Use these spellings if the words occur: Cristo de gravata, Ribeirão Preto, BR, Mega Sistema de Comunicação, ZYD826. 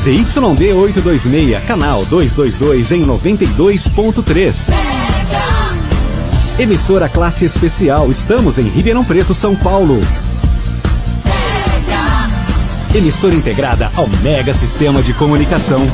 ZYD826, canal 222 em 92.3. Emissora classe especial, estamos em Ribeirão Preto, São Paulo. Emissora integrada ao Mega Sistema de Comunicação.